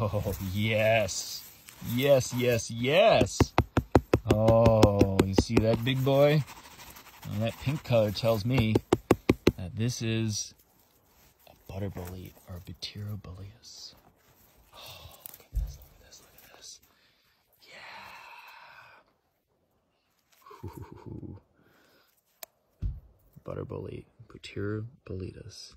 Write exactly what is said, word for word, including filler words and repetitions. Oh, yes. Yes, yes, yes. Oh, you see that big boy? Well, that pink color tells me that this is a butterbolete or butyroboletus. Oh, look at this, look at this, look at this. Yeah. Ooh. Butterbolete, butyroboletus.